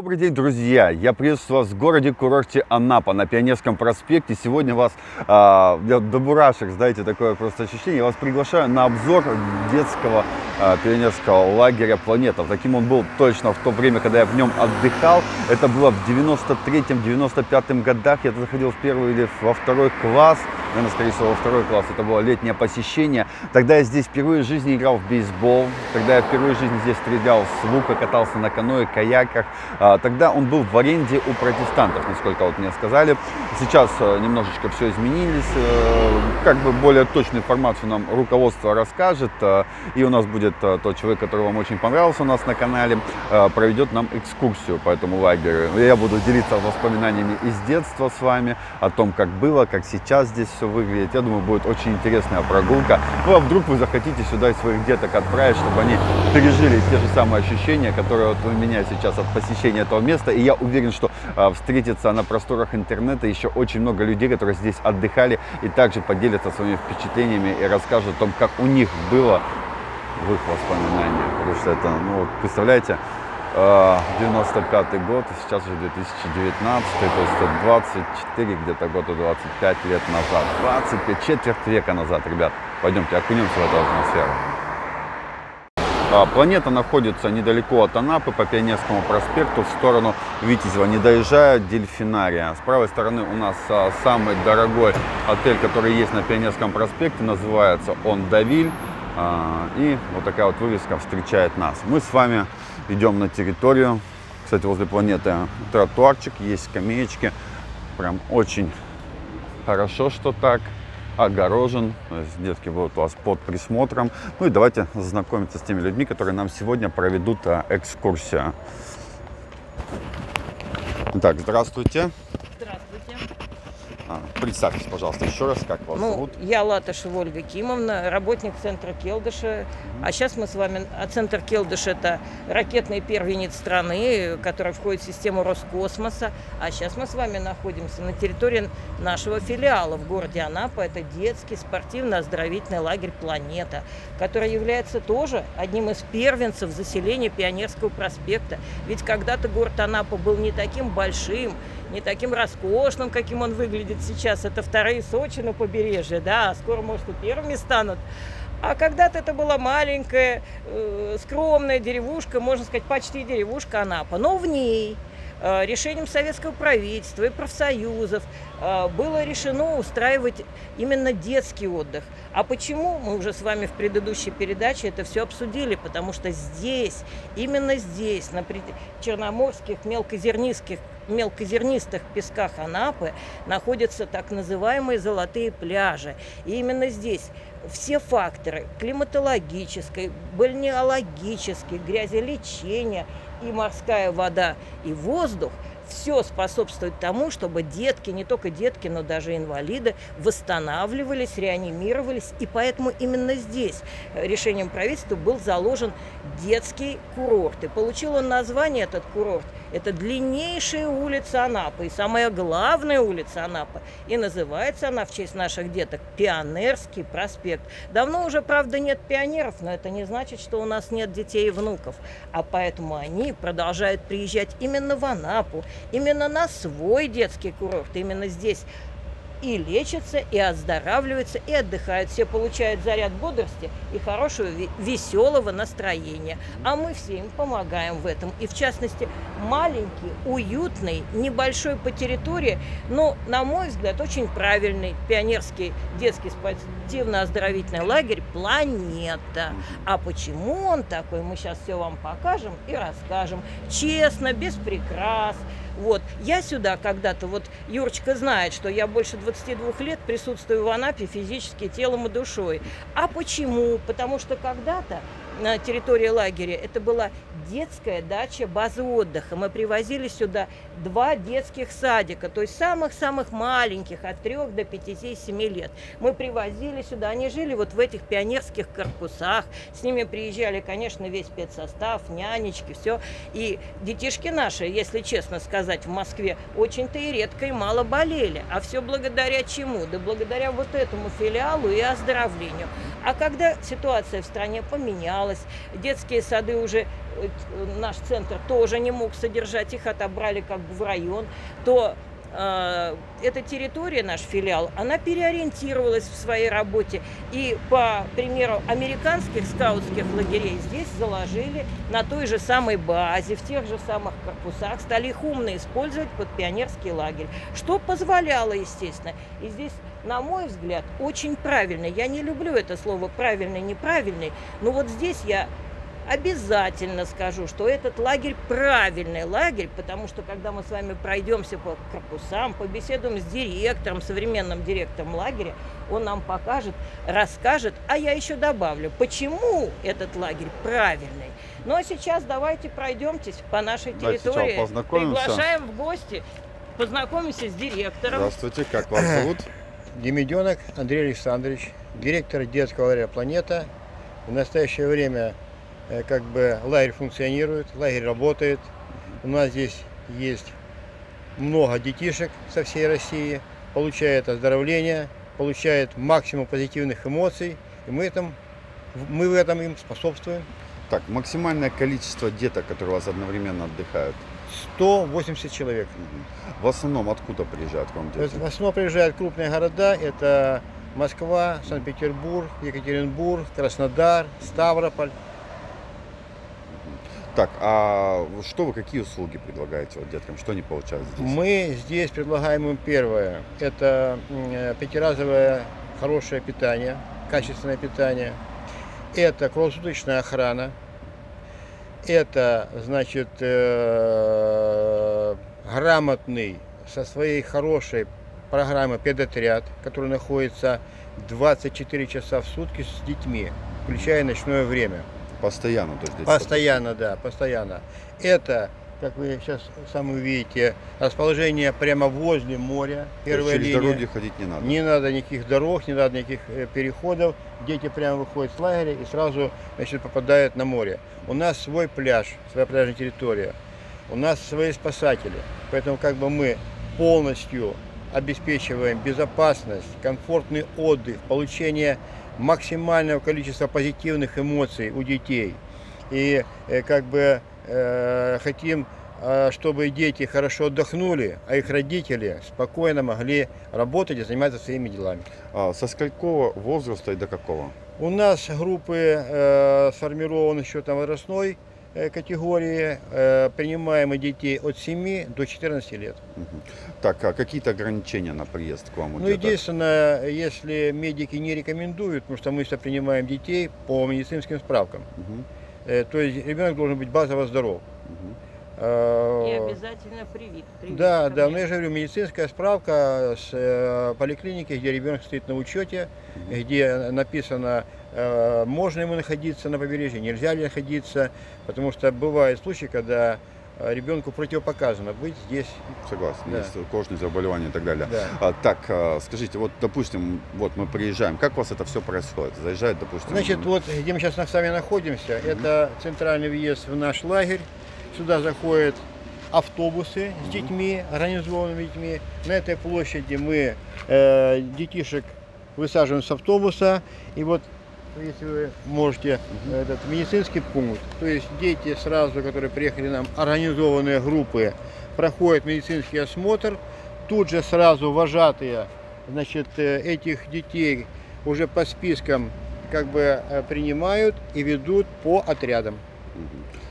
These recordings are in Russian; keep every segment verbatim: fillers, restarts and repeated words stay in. Добрый день, друзья! Я приветствую вас в городе-курорте Анапа на Пионерском проспекте. Сегодня вас а, до мурашек, знаете, такое просто ощущение. Я вас приглашаю на обзор детского а, пионерского лагеря «Планета». Таким он был точно в то время, когда я в нем отдыхал. Это было в девяносто третьем — девяносто пятом годах. Я заходил в первый или во второй класс. Наверное, скорее всего, во второй класс. Это было летнее посещение. Тогда я здесь впервые в жизни играл в бейсбол. Тогда я впервые в жизни здесь стрелял с лука, катался на каноэ, каяках. Тогда он был в аренде у протестантов, насколько вот мне сказали. Сейчас немножечко все изменилось. Как бы более точную информацию нам руководство расскажет. И у нас будет тот человек, который вам очень понравился у нас на канале, проведет нам экскурсию по этому лагерю. Я буду делиться воспоминаниями из детства с вами, о том, как было, как сейчас здесь все выглядит. Я думаю, будет очень интересная прогулка. Ну, а вдруг вы захотите сюда своих деток отправить, чтобы они пережили те же самые ощущения, которые вот у меня сейчас от посещения этого места. И я уверен, что а, встретится на просторах интернета еще очень много людей, которые здесь отдыхали и также поделятся своими впечатлениями и расскажут о том, как у них было в их воспоминаниях. Потому что это, ну, представляете, девяносто пятый год, сейчас уже две тысячи девятнадцатый, то есть двадцать четыре где-то года, двадцать пять лет назад, двадцать пять, четверть века назад, ребят. Пойдемте окунемся в эту атмосферу. Планета находится недалеко от Анапы, по Пионерскому проспекту, в сторону Витязева, не доезжая дельфинария. С правой стороны у нас самый дорогой отель, который есть на Пионерском проспекте, называется он «Давиль». И вот такая вот вывеска встречает нас. Мы с вами идем на территорию. Кстати, возле планеты тротуарчик, есть скамеечки. Прям очень хорошо, что так. Огорожен, детки будут у вас под присмотром. Ну и давайте знакомиться с теми людьми, которые нам сегодня проведут экскурсию. Итак, здравствуйте. Здравствуйте. Представьтесь, пожалуйста, еще раз, как вас ну, зовут? Я Латышева Ольга Кимовна, работник центра Келдыша. Угу. А сейчас мы с вами... А центр Келдыш – это ракетный первенец страны, который входит в систему Роскосмоса. А сейчас мы с вами находимся на территории нашего филиала в городе Анапа. Это детский спортивно-оздоровительный лагерь «Планета», который является тоже одним из первенцев заселения Пионерского проспекта. Ведь когда-то город Анапа был не таким большим, не таким роскошным, каким он выглядит сейчас. Это вторые Сочи на побережье, да, а скоро, может, и первыми станут. А когда-то это была маленькая, э, скромная деревушка, можно сказать, почти деревушка Анапа. Но в ней э, решением советского правительства и профсоюзов э, было решено устраивать именно детский отдых. А почему? Мы уже с вами в предыдущей передаче это все обсудили, потому что здесь, именно здесь, на черноморских мелкозернистских мелкозернистых песках Анапы находятся так называемые золотые пляжи. И именно здесь все факторы климатологической, бальнеологической, грязелечения и морская вода, и воздух все способствует тому, чтобы детки, не только детки, но даже инвалиды восстанавливались, реанимировались. И поэтому именно здесь решением правительства был заложен детский курорт. И получил он название, этот курорт, это длиннейшая улица Анапы и самая главная улица Анапы. И называется она в честь наших деток Пионерский проспект. Давно уже, правда, нет пионеров, но это не значит, что у нас нет детей и внуков. А поэтому они продолжают приезжать именно в Анапу, именно на свой детский курорт, именно здесь и лечатся, и оздоравливаются, и отдыхают. Все получают заряд бодрости и хорошего веселого настроения. А мы все им помогаем в этом. И в частности, маленький, уютный, небольшой по территории, но, на мой взгляд, очень правильный пионерский детский спортивно-оздоровительный лагерь «Планета». А почему он такой, мы сейчас все вам покажем и расскажем. Честно, без прикрас. Вот. Я сюда когда-то, вот Юрочка знает, что я больше двадцати двух лет присутствую в Анапе физически, телом и душой. А почему? Потому что когда-то на территории лагеря это была детская дача базы отдыха. Мы привозили сюда два детских садика, то есть самых-самых маленьких, от трёх до пяти-семи лет. Мы привозили сюда, они жили вот в этих пионерских корпусах, с ними приезжали, конечно, весь спецсостав, нянечки, все. И детишки наши, если честно сказать, в Москве очень-то и редко и мало болели. А все благодаря чему? Да благодаря вот этому филиалу и оздоровлению. А когда ситуация в стране поменялась, осталось. Детские сады уже наш центр тоже не мог содержать, их отобрали как бы в район. То э, эта территория, наш филиал, она переориентировалась в своей работе. И по примеру американских скаутских лагерей здесь заложили на той же самой базе, в тех же самых корпусах, стали их умно использовать под пионерский лагерь, что позволяло, естественно. И здесь, на мой взгляд, очень правильно. Я не люблю это слово «правильный», «неправильный», но вот здесь я обязательно скажу, что этот лагерь правильный лагерь, потому что когда мы с вами пройдемся по корпусам, побеседуем с директором, современным директором лагеря, он нам покажет, расскажет, а я еще добавлю, почему этот лагерь правильный. Ну а сейчас давайте пройдемтесь по нашей территории, приглашаем в гости, познакомимся с директором. Здравствуйте, как вас зовут? Демиденок Андрей Александрович, директор детского лагеря «Планета». В настоящее время как бы лагерь функционирует, лагерь работает. У нас здесь есть много детишек со всей России, получает оздоровление, получает максимум позитивных эмоций, и мы, этом, мы в этом им способствуем. Так, максимальное количество деток, которые у вас одновременно отдыхают? сто восемьдесят человек. В основном откуда приезжают к вам дети? В основном приезжают крупные города, это Москва, Санкт-Петербург, Екатеринбург, Краснодар, Ставрополь. Так, а что вы, какие услуги предлагаете вот деткам, что они получают здесь? Мы здесь предлагаем им первое, это пятиразовое хорошее питание, качественное питание, это круглосуточная охрана, это, значит, э, грамотный со своей хорошей программой педотряд, который находится двадцать четыре часа в сутки с детьми, включая ночное время. Постоянно, то есть постоянно, да, постоянно. Это, как вы сейчас сами увидите, расположение прямо возле моря. Первая линия. Через дороги ходить не надо. Не надо никаких дорог, не надо никаких переходов. Дети прямо выходят с лагеря и сразу, значит, попадают на море. У нас свой пляж, своя пляжная территория. У нас свои спасатели. Поэтому как бы мы полностью обеспечиваем безопасность, комфортный отдых, получение максимального количества позитивных эмоций у детей. И как бы э, хотим, чтобы дети хорошо отдохнули, а их родители спокойно могли работать и заниматься своими делами. А со сколького возраста и до какого? У нас группы э, сформированы с учетом возрастной категории, э, принимаем детей от семи до четырнадцати лет. Угу. Так, а какие-то ограничения на приезд к вам? Ну, единственное, если медики не рекомендуют, потому что мы все принимаем детей по медицинским справкам. Угу. Э, то есть ребенок должен быть базово здоров. Угу. Э, И обязательно привит. привит да, да, но я же говорю, медицинская справка с э, поликлиники, где ребенок стоит на учете, угу. где написано, можно ему находиться на побережье, нельзя ли находиться, потому что бывают случаи, когда ребенку противопоказано быть здесь. Согласен, да. Есть кожные заболевания и так далее. Да. А, так, скажите, вот, допустим, вот мы приезжаем, как у вас это все происходит? Заезжает, допустим... Значит, вот где мы сейчас с вами находимся, mm-hmm. это центральный въезд в наш лагерь, сюда заходят автобусы с детьми, mm-hmm. организованными детьми. На этой площади мы э, детишек высаживаем с автобуса, и вот если вы можете, угу. этот медицинский пункт, то есть дети сразу, которые приехали нам, организованные группы, проходят медицинский осмотр, тут же сразу вожатые, значит, этих детей уже по спискам как бы принимают и ведут по отрядам.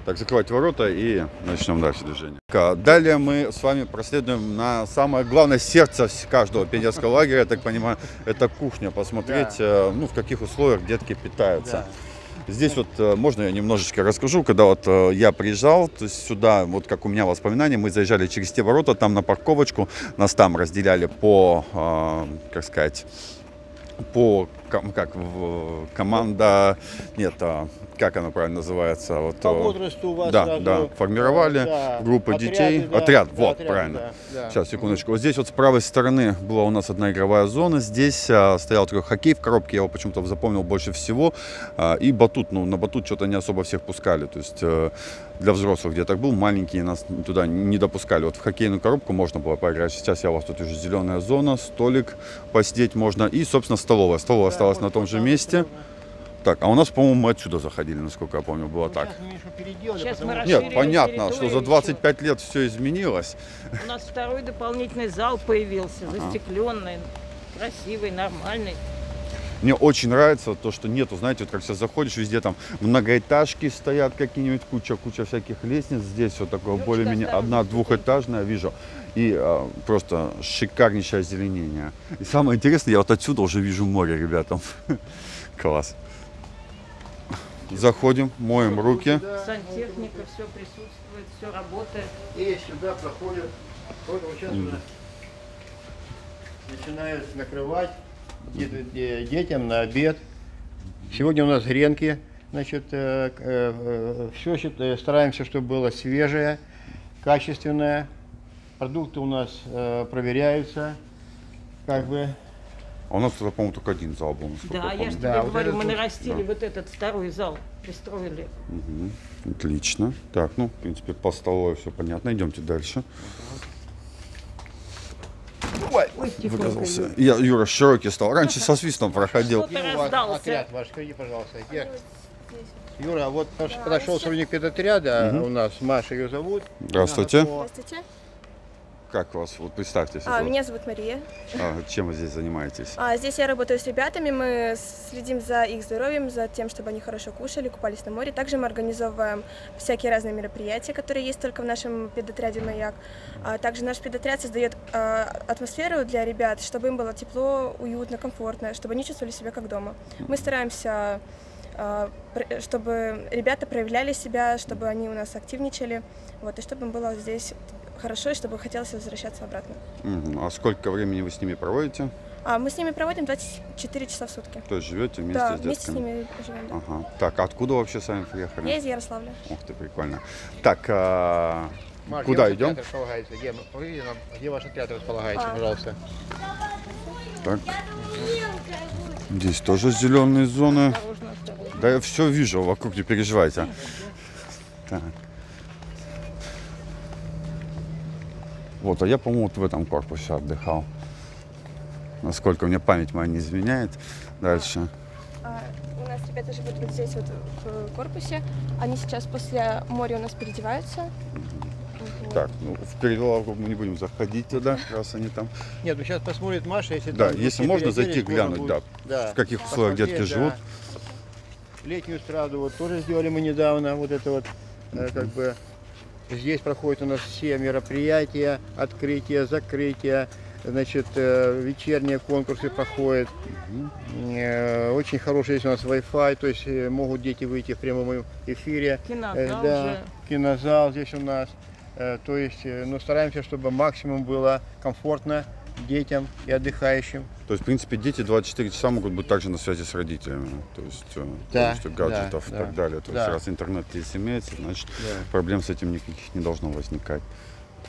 Так, закрывать ворота и начнем дальше движение. Далее мы с вами проследуем на самое главное сердце каждого пионерского лагеря, я так понимаю, это кухня, посмотреть, да. ну, в каких условиях детки питаются. Да. Здесь вот, можно я немножечко расскажу, когда вот я приезжал, то есть сюда, вот как у меня воспоминания, мы заезжали через те ворота, там на парковочку, нас там разделяли по, как сказать, по как в команда нет а, как она правильно называется вот по возрасту у вас да сразу, да формировали да, группы отряды, детей да, отряд да, вот отряды, правильно да, да. Сейчас секундочку, вот здесь вот с правой стороны была у нас одна игровая зона, здесь а, стоял такой хоккей в коробке, я его почему-то запомнил больше всего, а, и батут, ну на батут что-то не особо всех пускали, то есть а, для взрослых где так был, маленькие нас туда не допускали, вот в хоккейную коробку можно было поиграть. Сейчас я у вас тут уже зеленая зона, столик посидеть можно и собственно столовая столовая осталась на том же месте. Так, а у нас, по-моему, мы отсюда заходили, насколько я помню, было ну, так. Сейчас мы Нет, понятно, что за двадцать пять лет все изменилось. У нас второй дополнительный зал появился, ага. застекленный, красивый, нормальный. Мне очень нравится то, что нету, знаете, вот как сейчас заходишь, везде там многоэтажки стоят какие-нибудь, куча-куча всяких лестниц. Здесь вот такое более-менее одна-двухэтажная, вижу. И а, просто шикарнейшее озеленение. И самое интересное, я вот отсюда уже вижу море, ребята. Класс. Заходим, моем руки. Сантехника, все присутствует, все работает. И сюда проходят, вот сейчас у нас начинают накрывать детям на обед. Сегодня у нас гренки, значит, все стараемся, чтобы было свежее, качественное. Продукты у нас проверяются, как бы. А у нас, по-моему, только один зал был. Да, я же тебе да, говорю, вот мы нарастили да. вот этот второй зал, пристроили. Угу. Отлично. Так, ну, в принципе, по столу все понятно. Идемте дальше. Ой, ой, выказался. Я, Юра, широкий стал. Раньше со свистом проходил. Отряд ваш, скажи, пожалуйста. Я... Юра, вот наш подошел сотрудник педотряда, угу. у нас Маша ее зовут. Здравствуйте. Здравствуйте. Как вас? Вот представьтесь. А, меня зовут Мария. А, чем вы здесь занимаетесь? А, здесь я работаю с ребятами, мы следим за их здоровьем, за тем, чтобы они хорошо кушали, купались на море. Также мы организовываем всякие разные мероприятия, которые есть только в нашем педотряде «Маяк». А, также наш педотряд создает а, атмосферу для ребят, чтобы им было тепло, уютно, комфортно, чтобы они чувствовали себя как дома. Мы стараемся, а, чтобы ребята проявляли себя, чтобы они у нас активничали, вот, и чтобы им было здесь хорошо, и чтобы хотелось возвращаться обратно. Угу. А сколько времени вы с ними проводите? А, мы с ними проводим двадцать четыре часа в сутки. То есть живете вместе да, с детками? Да, вместе с ними живем. Да. Ага. Так, откуда вообще сами приехали? Я из Ярославля. Ух ты, прикольно. Так, а... Марк, куда идем? Где, где, где ваш отряд располагается, а. пожалуйста? Так. Здесь тоже зеленые зоны. Осторожно, осторожно. Да я все вижу вокруг, не переживайте. Так. Вот, а я, по-моему, вот в этом корпусе отдыхал. Насколько мне память моя не изменяет. Дальше. А, у нас ребята живут вот здесь, вот в корпусе. Они сейчас после моря у нас переодеваются. Вот. Так, ну, в переделавку мы не будем заходить туда, раз они там. Нет, ну сейчас посмотрит Маша, если... Да, если можно зайти, глянуть, да, да, в каких условиях детки да. живут. Летнюю страду вот тоже сделали мы недавно, вот это вот, mm-hmm. как бы... Здесь проходят у нас все мероприятия, открытия, закрытия, значит, вечерние конкурсы проходят. Угу. Очень хороший здесь у нас Wi-Fi, то есть могут дети выйти в прямом эфире. Кинозал, да, уже. Кинозал здесь у нас. То есть, ну, стараемся, чтобы максимум было комфортно детям и отдыхающим. То есть, в принципе, дети двадцать четыре часа могут быть также на связи с родителями, то есть да, полностью гаджетов да, и так да, далее. То да. есть, раз интернет здесь имеется, значит, да. проблем с этим никаких не должно возникать.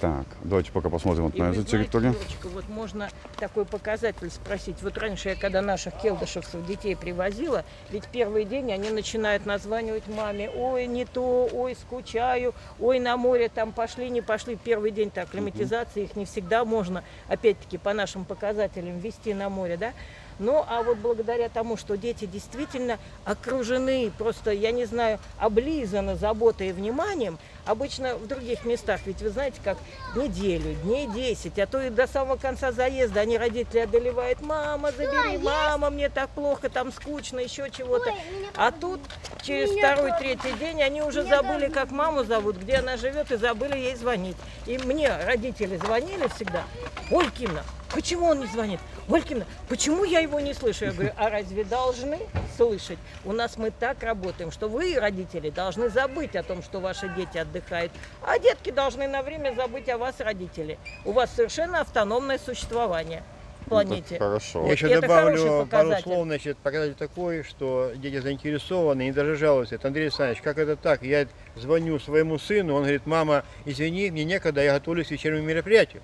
Так, давайте пока посмотрим вот и на эту знаете, территорию. Девочка, вот можно такой показатель спросить. Вот раньше я, когда наших келдышевцев детей привозила, ведь первый день они начинают названивать маме. Ой, не то, ой, скучаю, ой, на море там пошли, не пошли. Первый день-то акклиматизации, их не всегда можно, опять-таки, по нашим показателям вести на море, да? Ну, а вот благодаря тому, что дети действительно окружены, просто, я не знаю, облизаны заботой и вниманием, обычно в других местах, ведь вы знаете, как неделю, дней десять, а то и до самого конца заезда они родители одолевают, мама, забери, мама, мне так плохо, там скучно, еще чего-то. А тут через второй, третий день они уже забыли, как маму зовут, где она живет, и забыли ей звонить. И мне родители звонили всегда, ой, Кимна, почему он не звонит? Олькина, почему я его не слышу? Я говорю, а разве должны слышать? У нас мы так работаем, что вы, родители, должны забыть о том, что ваши дети отдыхают, а детки должны на время забыть о вас, родители. У вас совершенно автономное существование в планете. Это хорошо. Я еще это добавлю пару слов, значит, показатель такой, что дети заинтересованы, не даже жалуются. Это Андрей Александрович, как это так? Я звоню своему сыну, он говорит, мама, извини, мне некогда, я готовлюсь к вечернему мероприятию.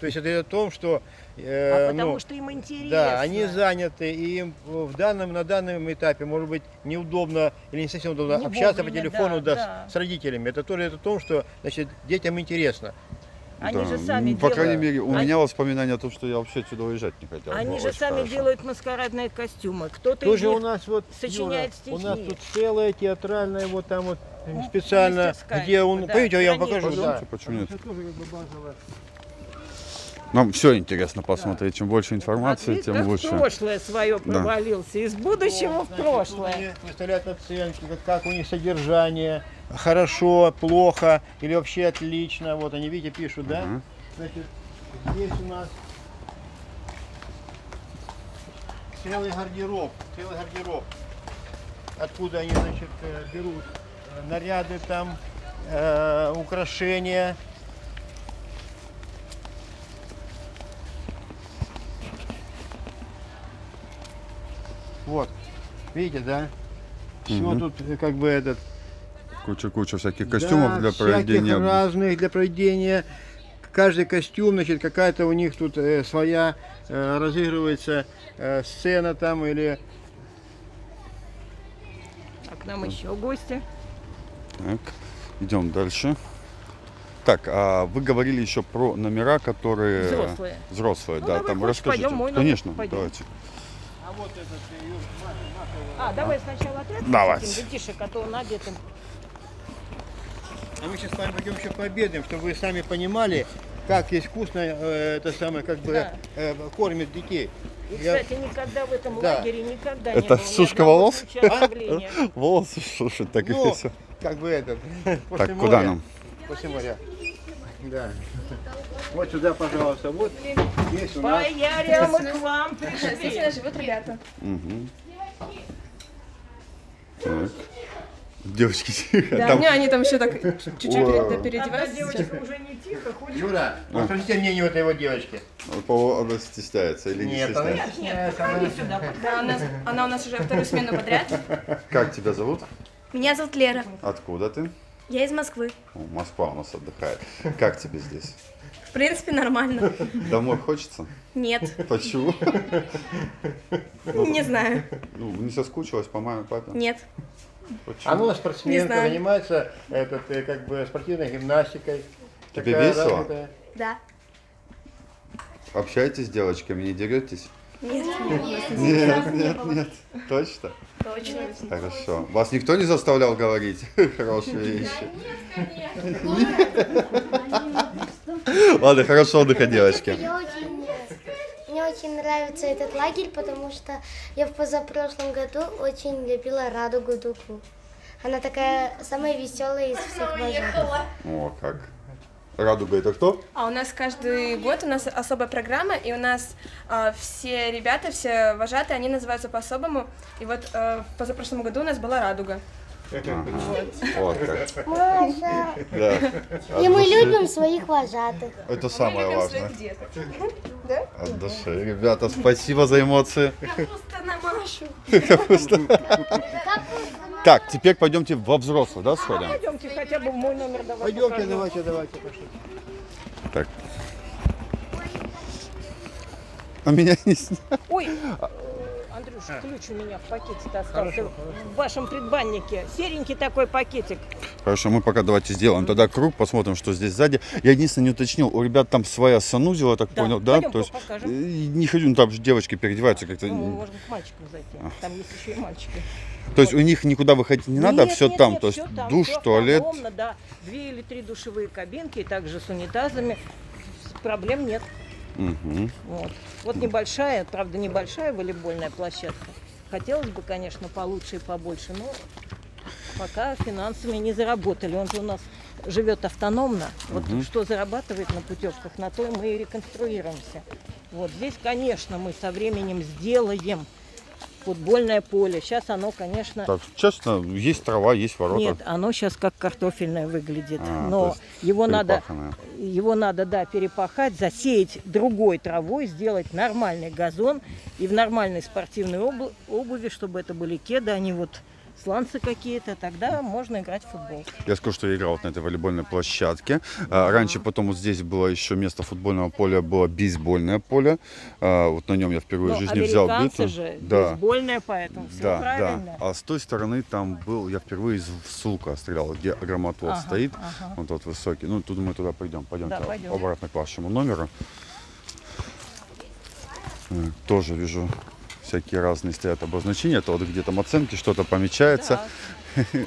То есть это о том, что... Э, а потому ну, что им интересно. Да, они заняты, и им в данном, на данном этапе, может быть, неудобно или не совсем удобно не общаться вовремя, по телефону да, да, да. С, с родителями. Это тоже это о том, что значит, детям интересно. Они да. же сами По делают... крайней мере, у они... меня воспоминания о том, что я вообще сюда уезжать не хотел. Они же сами хорошо. делают маскарадные костюмы. Кто-то из них у нас вот, сочиняет Юра, стихи. У нас тут целая театральная, вот там вот специально, ну, где он... Да, пойдите, я вам покажу. Да. Почему нет? Нам все интересно посмотреть. Да. Чем больше информации, Отлично, тем лучше. в прошлое свое провалился. Да. Из будущего О, в прошлое. Выставляют оценки, как у них содержание. Хорошо, плохо или вообще отлично. Вот они, видите, пишут, да? Uh-huh. Значит, здесь у нас целый гардероб, целый гардероб. Откуда они, значит, берут наряды там, э, украшения. Вот, видите, да? Все uh-huh. тут как бы этот... Куча-куча всяких костюмов да, для проведения. разных для проведения. Каждый костюм, значит, какая-то у них тут э, своя э, разыгрывается э, сцена там или... А к нам так. еще гости. Так, идем дальше. Так, а вы говорили еще про номера, которые... Взрослые. Взрослые, ну, да. Давай, там хочешь, расскажите. Пойдем, Конечно, пойдем. давайте. А вот этот... А, давай сначала ответим. Давай. Детишек, а то он одетым. А мы сейчас с вами пойдем еще пообедаем, чтобы вы сами понимали, как здесь вкусно э, это самое, как бы да. э, кормят детей. И, кстати, Я... никогда в этом да. лагере никогда это не было. Это сушка волос? А? Волосы сушат, так ну, и все. Как бы это. Так, моря, куда нам? После моря. Да. Вот сюда, пожалуйста. Вот здесь у нас. Бояре, мы к вам пришли. Здесь живут ребята. Угу. Девочки тихо. Да, у меня они там еще так чуть-чуть переодеваются. Девочка уже не тихо, хочешь? Юра, скажите мнение вот его девочки. Она стесняется или не стесняется? Нет, подходи сюда. Она у нас уже вторую смену подряд. Как тебя зовут? Меня зовут Лера. Откуда ты? Я из Москвы. Москва у нас отдыхает. Как тебе здесь? В принципе, нормально. Домой хочется? Нет. Почему? Не знаю. Не соскучилась по маме, папе? Нет. Почему? Она спортсменка, занимается этот, как бы, спортивной гимнастикой. Тебе такая весело? Развитая. Да. Общаетесь с девочками, не деретесь? Нет, нет, нет, нет, нет. Точно? Точно. Хорошо. Вас никто не заставлял говорить хорошие вещи? Нет, Ладно, хорошо отдыха, девочки. Мне очень нравится этот лагерь, потому что я в позапрошлом году очень любила Радугу Дуку. Она такая самая веселая из всех лагерей. О, как. Радуга это кто? А у нас каждый год у нас особая программа, и у нас э, все ребята, все вожатые, они называются по-особому. И вот э, в позапрошлом году у нас была Радуга. Вот как. Маша. Да. И мы любим своих вожатых. Это самое важное. От души. Ребята, спасибо за эмоции. Капуста на Машу. Капуста. Так, теперь пойдемте во взрослый, да, сходим? Пойдемте хотя бы в мой номер. Пойдемте, давайте, давайте. Так. А меня не сняли. Ой. Андрюш, ключ у меня в пакете-то остался, в вашем предбаннике. Серенький такой пакетик. Хорошо, мы пока давайте сделаем тогда круг, посмотрим, что здесь сзади. Я единственное не уточнил, у ребят там своя санузел, я так да, понял, да? То есть, не ходим, там же девочки переодеваются как-то. Ну, можно к мальчикам зайти, а. там есть еще и мальчики. То есть у них никуда выходить не надо, нет, все нет, там, нет, то есть там, душ, туалет. Огромно, да, две или три душевые кабинки, и также с унитазами, проблем нет. Угу. Вот. вот небольшая, правда небольшая волейбольная площадка. Хотелось бы, конечно, получше и побольше, но пока финансами не заработали. Он же у нас живет автономно. Вот угу. что зарабатывает на путевках, на то мы и реконструируемся. Вот здесь, конечно, мы со временем сделаем футбольное поле. Сейчас оно, конечно... Так, честно, есть трава, есть ворота. Нет, оно сейчас как картофельное выглядит. А, но его надо, его надо, да, перепахать, засеять другой травой, сделать нормальный газон и в нормальной спортивной обуви, чтобы это были кеды, а не вот сланцы какие-то, тогда можно играть в футбол. Я скажу, что я играл вот на этой волейбольной площадке. А, раньше потом вот здесь было еще вместо футбольного поля было бейсбольное поле. А, вот на нем я впервые Но в жизни взял биту. Же да. бейсбольное, поэтому все да, правильно. Да. А с той стороны там был, я впервые из лука стрелял, где громотвод ага, стоит, ага. он тот высокий. Ну, тут мы туда пойдем, пойдем, да, пойдем. обратно к вашему номеру. Тоже вижу. Всякие разные стоят обозначения, это вот где там оценки, что-то помечается. Да.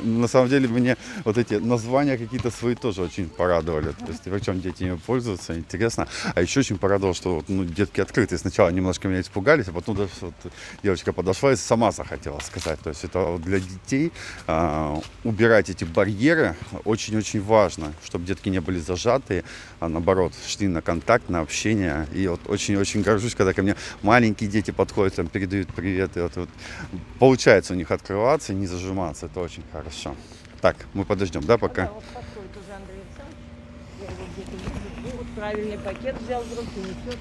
На самом деле мне вот эти названия какие-то свои тоже очень порадовали. То есть, причем дети ими пользуются, интересно. А еще очень порадовало, что ну, детки открытые. Сначала немножко меня испугались, а потом даже вот девочка подошла и сама захотела сказать. То есть это вот для детей а, убирать эти барьеры очень-очень важно, чтобы детки не были зажаты, а наоборот шли на контакт, на общение. И вот очень-очень горжусь, когда ко мне маленькие дети подходят, там перед дают привет, и вот, вот получается у них открываться и не зажиматься, это очень хорошо. Так, мы подождем, да, пока? Да, вот подходит уже Андрей Александрович, я его вот правильный пакет взял в руки, несет.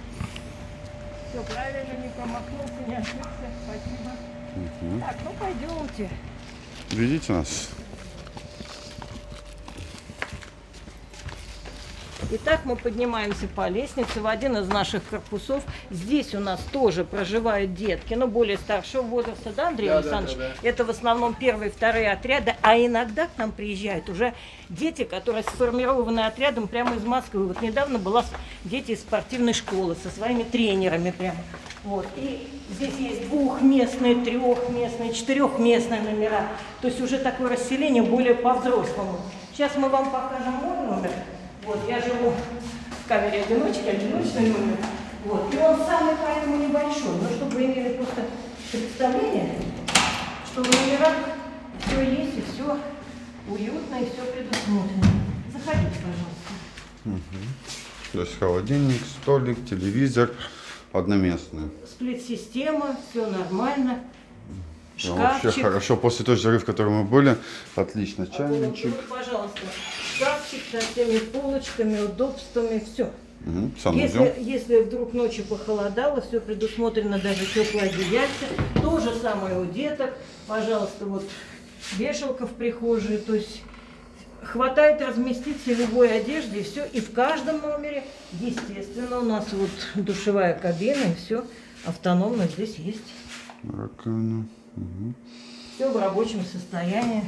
Все правильно, не промахнулся, не ошибся, спасибо. Угу. Так, ну пойдемте. Видите нас? Итак, мы поднимаемся по лестнице в один из наших корпусов. Здесь у нас тоже проживают детки, но более старшего возраста, да, Андрей да, Александрович? Да, да, да. Это в основном первые, вторые отряды, а иногда к нам приезжают уже дети, которые сформированы отрядом прямо из Москвы. Вот недавно была дети из спортивной школы со своими тренерами прямо. Вот. И здесь есть двухместные, трехместные, четырехместные номера. То есть уже такое расселение более по-взрослому. Сейчас мы вам покажем мой номер. Вот, я живу в камере одиночки, одиночный номер. Вот. И он самый поэтому небольшой. Но чтобы вы имели просто представление, что в номерах все есть и все уютно и все предусмотрено. Заходите, пожалуйста. Угу. То есть холодильник, столик, телевизор одноместный. Сплит-система, все нормально. Ну, вообще хорошо, после той жары, в которой мы были, отлично, чайничек. Вот, пожалуйста, шкафчик со всеми полочками, удобствами, все. Угу, если, если вдруг ночью похолодало, все предусмотрено, даже теплое одеяльце. То же самое у деток, пожалуйста, вот вешалка в прихожей, то есть хватает разместиться в любой одежде, и все. И в каждом номере, естественно, у нас вот душевая кабина, и все автономно здесь есть. Раковина. Угу. Все в рабочем состоянии,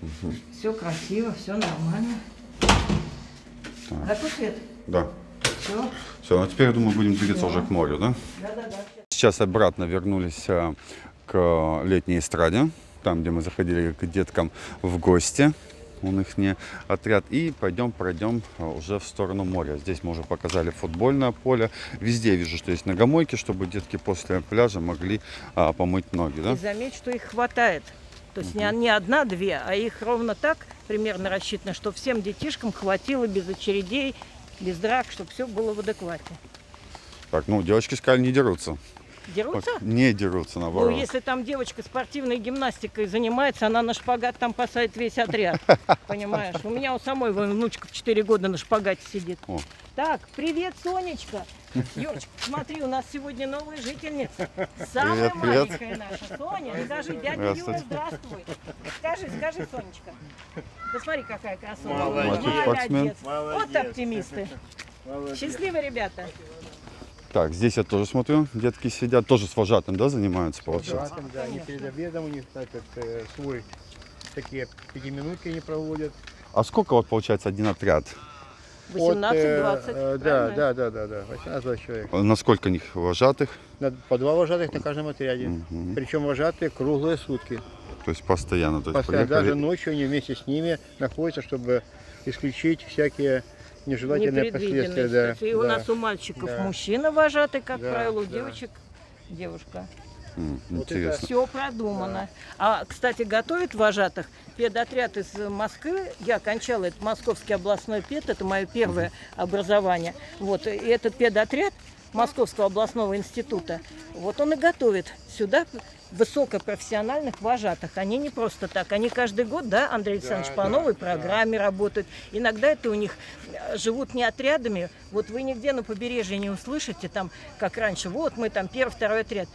угу. все красиво, все нормально. Так. Готов свет? Да. Все. Все, ну теперь, я думаю, будем двигаться да. уже к морю, да? Да, да, да. Сейчас обратно вернулись к летней эстраде, там, где мы заходили к деткам в гости. Он их не отряд. И пойдем, пройдем уже в сторону моря. Здесь мы уже показали футбольное поле. Везде я вижу, что есть ногомойки, чтобы детки после пляжа могли а, помыть ноги. Да? И заметь, что их хватает. То есть угу. не одна-две, а их ровно так примерно рассчитано, что всем детишкам хватило без очередей, без драк, чтобы все было в адеквате. Так, ну девочки сказали, не дерутся. Дерутся? Не дерутся, наоборот. Ну, если там девочка спортивной гимнастикой занимается, она на шпагат там посадит весь отряд. Понимаешь? У меня у самой внучка в четыре года на шпагате сидит. О. Так, привет, Сонечка. Юрочка, смотри, у нас сегодня новая жительница. Самая привет, маленькая привет. наша. Соня, скажи, дядя Юра, здравствуй. Скажи, скажи, Сонечка. Посмотри, какая красота. Молодец. Молодец. Молодец. Вот оптимисты. Молодец. Счастливы, ребята. Так, здесь я тоже смотрю, детки сидят, тоже с вожатым, да, занимаются, получается? С вожатым, да, они перед обедом у них, так как э, свой, такие пятиминутки не проводят. А сколько вот получается один отряд? восемнадцать-двадцать. Э, да, да, да, да, да, восемнадцать-двадцать человек. А на сколько у них вожатых? На, по два вожатых на каждом отряде, угу. причем вожатые круглые сутки. То есть постоянно? То есть постоянно, приехали... даже ночью они вместе с ними находятся, чтобы исключить всякие... нежелательные последствия, да. И у да. нас у мальчиков да. мужчина вожатый, как да, правило, у да. девочек девушка. Mm, вот интересно. Все продумано. Да. А, кстати, готовят вожатых педотряд из Москвы. Я окончала этот Московский областной пед, это мое первое mm-hmm. образование. Вот, и этот педотряд Московского областного института, вот он и готовит сюда высокопрофессиональных вожатых. Они не просто так, они каждый год, да, Андрей Александрович, да, по да, новой программе да. работают. Иногда это у них живут не отрядами. Вот вы нигде на побережье не услышите, там, как раньше, вот мы там первый, второй отряд.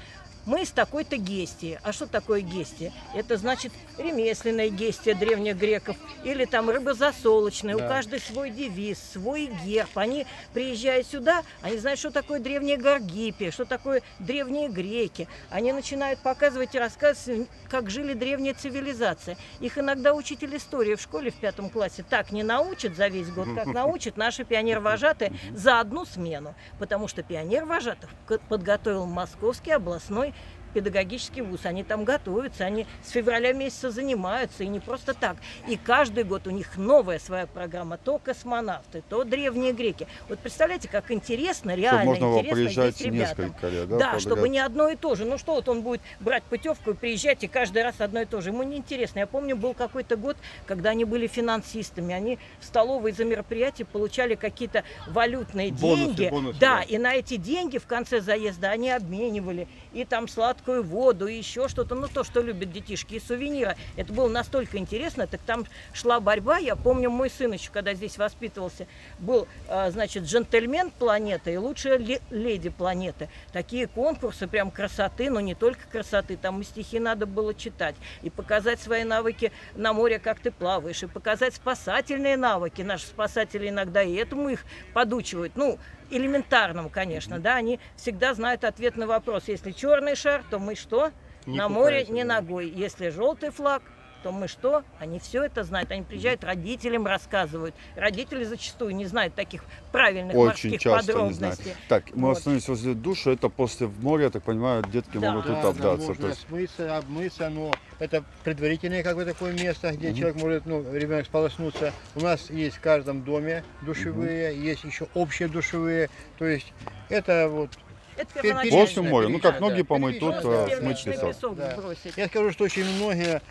мы из такой-то гестии. А что такое гестия? Это значит ремесленная гестия древних греков или там рыбозасолочная. Да. У каждой свой девиз, свой герб. Они, приезжая сюда, они знают, что такое древняя Гаргипия, что такое древние греки. Они начинают показывать и рассказывать, как жили древние цивилизации. Их иногда учитель истории в школе в пятом классе так не научит за весь год, как научат наши пионер-вожатые за одну смену. Потому что пионер-вожатых подготовил Московский областной педагогический вуз. Они там готовятся, они с февраля месяца занимаются, и не просто так. И каждый год у них новая своя программа. То космонавты, то древние греки. Вот представляете, как интересно, реально чтобы можно интересно здесь ребятам. Лет, да, да чтобы не одно и то же. Ну что вот он будет брать путевку и приезжать, и каждый раз одно и то же. Ему неинтересно. Я помню, был какой-то год, когда они были финансистами. Они в столовой за мероприятие получали какие-то валютные бонусы, деньги. Бонусы, да, да, и на эти деньги в конце заезда они обменивали. И там сладко воду и еще что-то, ну то, что любят детишки, и сувениры. Это было настолько интересно, так там шла борьба. Я помню, мой сын еще, когда здесь воспитывался, был, значит, джентльмен планеты и лучшая леди планеты. Такие конкурсы прям красоты, но не только красоты, там и стихи надо было читать, и показать свои навыки на море, как ты плаваешь, и показать спасательные навыки. Наши спасатели иногда и этому их подучивают, ну, элементарному, конечно, да, они всегда знают ответ на вопрос. Если черный шар, то мы что? Не на море не ногой. Если желтый флаг, то мы что? Они все это знают. Они приезжают, родителям рассказывают. Родители зачастую не знают таких правильных очень морских подробностей. Так, мы вот остановились возле душа. Это после моря, я так понимаю, детки да. могут да, тут обдаться. Можно то есть... смыться, обмыться, но это предварительное как бы такое место, где mm-hmm. человек может, ну, ребенок сполоснуться. У нас есть в каждом доме душевые, mm-hmm. есть еще общие душевые. То есть это вот... Это после моря, ну как ноги да. помыть, тут смыть песок. Да. Я скажу, что очень многие...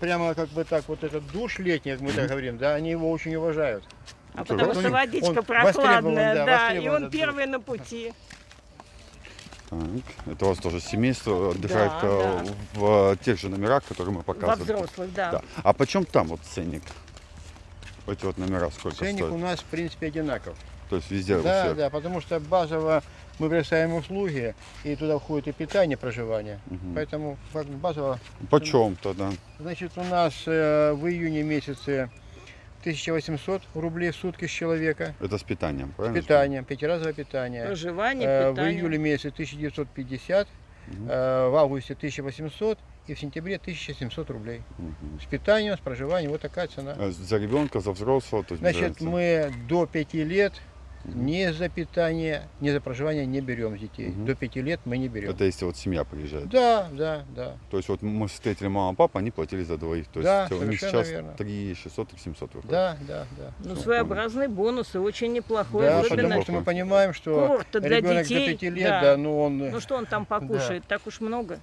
Прямо как бы так, вот этот душ летний, как мы так говорим, да, они его очень уважают. А это потому что водичка прохладная, да, да и он первый на пути. Так, это у вас тоже семейство отдыхает да, да. в тех же номерах, которые мы показывали. Во взрослых, да. да. А почем там вот ценник? Эти вот номера сколько ценник стоит? Ценник у нас, в принципе, одинаков. То есть везде? Да, везде. Да, потому что базово мы представляем услуги, и туда входит и питание, и проживание. Угу. Поэтому базово... Почем-то, да. Значит, у нас э, в июне месяце тысяча восемьсот рублей в сутки с человека. Это с питанием, правильно? С питанием, пятиразовое питание. Проживание, э, питание. В июле месяце тысяча девятьсот пятьдесят, угу. э, в августе тысяча восемьсот. И в сентябре тысяча семьсот рублей. Угу. С питанием, с проживанием. Вот такая цена. А за ребенка, за взрослого? То есть значит, мы до пяти лет угу. ни за питание, ни за проживание не берем детей. Угу. До пяти лет мы не берем. Это если вот семья приезжает? Да, да, да. То есть вот мы встретили маму и папу, они платили за двоих. То да, есть у них сейчас три шестьсот, три семьсот рублей. Да, да, да. Ну, все, своеобразные понял. Бонусы, очень неплохое. Да, особенно, потому что мы понимаем, что ребенок детей, до пяти лет, да. да, ну он... Ну что он там покушает, да. так уж много.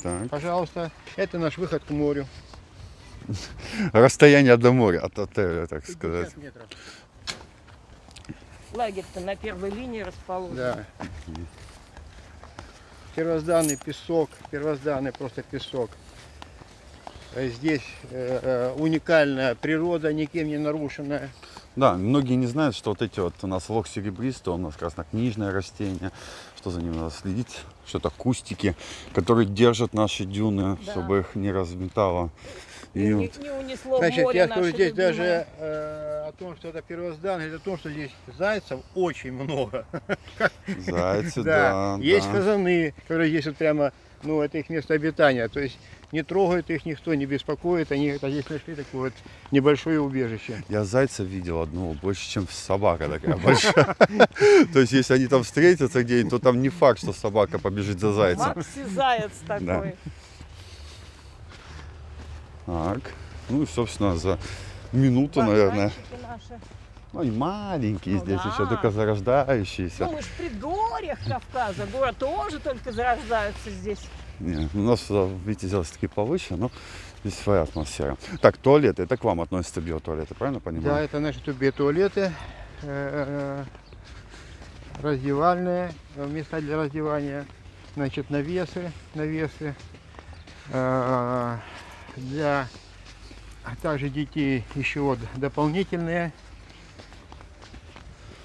Так. Пожалуйста, это наш выход к морю. Расстояние до моря, от отеля, так сказать. Лагерь-то на первой линии расположен. Да. Первозданный песок, первозданный просто песок. Здесь э, уникальная природа, никем не нарушенная. Да, многие не знают, что вот эти вот у нас лох серебристый, он у нас краснокнижное растение, что за ним надо следить, что-то кустики, которые держат наши дюны, да. чтобы их не разметало. И, и вот... не унесло значит, в море я скажу, здесь любимые. Даже э, о том, что это первозданное, это о том, что здесь зайцев очень много. Зайцы, да. да есть да. казаны, которые здесь вот прямо, ну, это их место обитания, то есть... Не трогают их никто, не беспокоит. Они здесь нашли такое вот небольшое убежище. Я зайца видел одного больше, чем собака такая большая. То есть, если они там встретятся где-нибудь, то там не факт, что собака побежит за зайцем. Макси-заяц такой. Так, ну и, собственно, за минуту, наверное. Ну и маленькие ну, здесь да. еще, только зарождающиеся. Ну мы же в предгорьях Кавказа, город тоже только зарождаются здесь. Нет, у нас, видите, сделались такие повыше, но здесь своя атмосфера. Так, туалеты, это к вам относятся биотуалеты, правильно понимаю? Да, это наши биотуалеты, раздевальные, места для раздевания, значит, навесы, навесы для также детей еще вот дополнительные.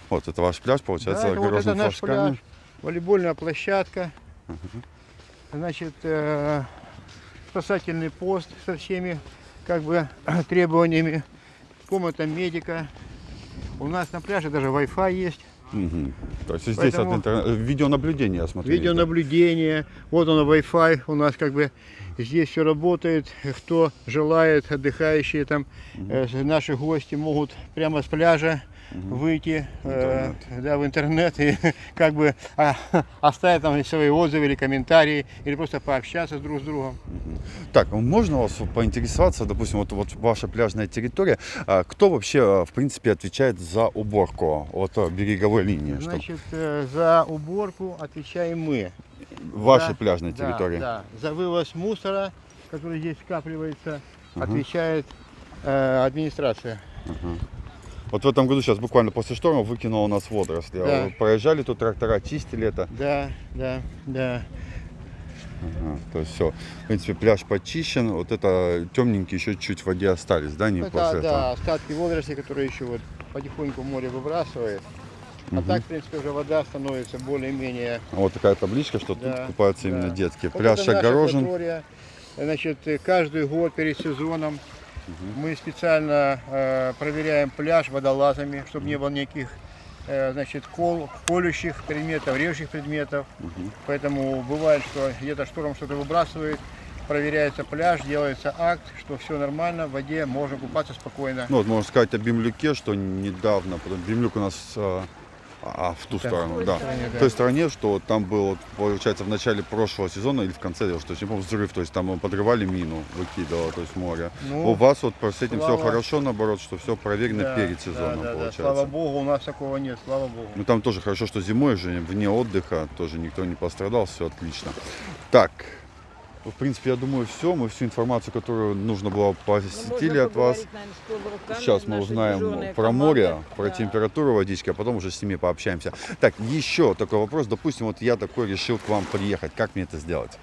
Вот, это ваш пляж, получается, да, это, вот это наш пляж, волейбольная площадка. Uh-huh. значит, спасательный пост со всеми как бы требованиями, комната медика. У нас на пляже даже Wi-Fi есть. Угу. То есть здесь от интернета... видеонаблюдение осмотрели. Видеонаблюдение, вот оно Wi-Fi, у нас как бы здесь все работает. Кто желает, отдыхающие там, угу. э, наши гости могут прямо с пляжа угу. выйти интернет. Э, да, в интернет и как бы а, оставить там свои отзывы или комментарии, или просто пообщаться друг с другом. Угу. Так, можно вас поинтересоваться, допустим, вот, вот ваша пляжная территория, кто вообще, в принципе, отвечает за уборку от береговой линии? Значит, чтобы... за уборку отвечаем мы. Ваши да, пляжные да, территории? Да, за вывоз мусора, который здесь скапливается, угу. отвечает э, администрация. Угу. Вот в этом году сейчас буквально после шторма выкинуло нас водоросли. Да. Проезжали тут трактора, чистили это? Да, да, да. Ага, то есть все, в принципе, пляж почищен, вот это темненькие еще чуть-чуть в воде остались, да, не это, после да, этого? Остатки водорослей, которые еще вот потихоньку в море выбрасывает. А угу. так, в принципе, уже вода становится более-менее... Вот такая табличка, что да, тут купаются да. именно детки. Вот пляж огорожен. Значит, каждый год перед сезоном угу. мы специально э, проверяем пляж водолазами, чтобы угу. не было никаких э, значит, кол, колющих предметов, режущих предметов. Угу. Поэтому бывает, что где-то шторм что-то выбрасывает. Проверяется пляж, делается акт, что все нормально, в воде можно купаться спокойно. Ну, вот можно сказать о Бимлюке, что недавно, потом Бимлюк у нас... А, в ту да, сторону, в да. Стороне, да. В той стороне, что там был, получается, в начале прошлого сезона или в конце, что типа взрыв, то есть там подрывали мину, выкидывало, то есть море. Ну, у вас вот с этим слава... все хорошо, наоборот, что все проверено да, перед сезоном, да, да, получается. Да, слава богу, у нас такого нет, слава богу. Ну там тоже хорошо, что зимой же вне отдыха тоже никто не пострадал, все отлично. Так, в принципе, я думаю, все, мы всю информацию, которую нужно было, посетили от вас. Наверное, сейчас мы узнаем про море, про да. температуру водички, а потом уже с ними пообщаемся. Так, еще такой вопрос. Допустим, вот я такой решил к вам приехать. Как мне это сделать?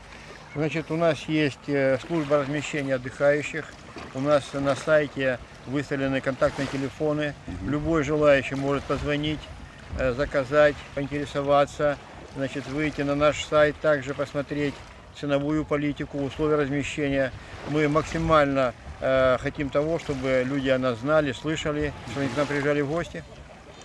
Значит, у нас есть служба размещения отдыхающих. У нас на сайте выставлены контактные телефоны. Угу. Любой желающий может позвонить, заказать, поинтересоваться. Значит, выйти на наш сайт, также посмотреть ценовую политику, условия размещения. Мы максимально э, хотим того, чтобы люди о нас знали, слышали, что они к нам приезжали в гости.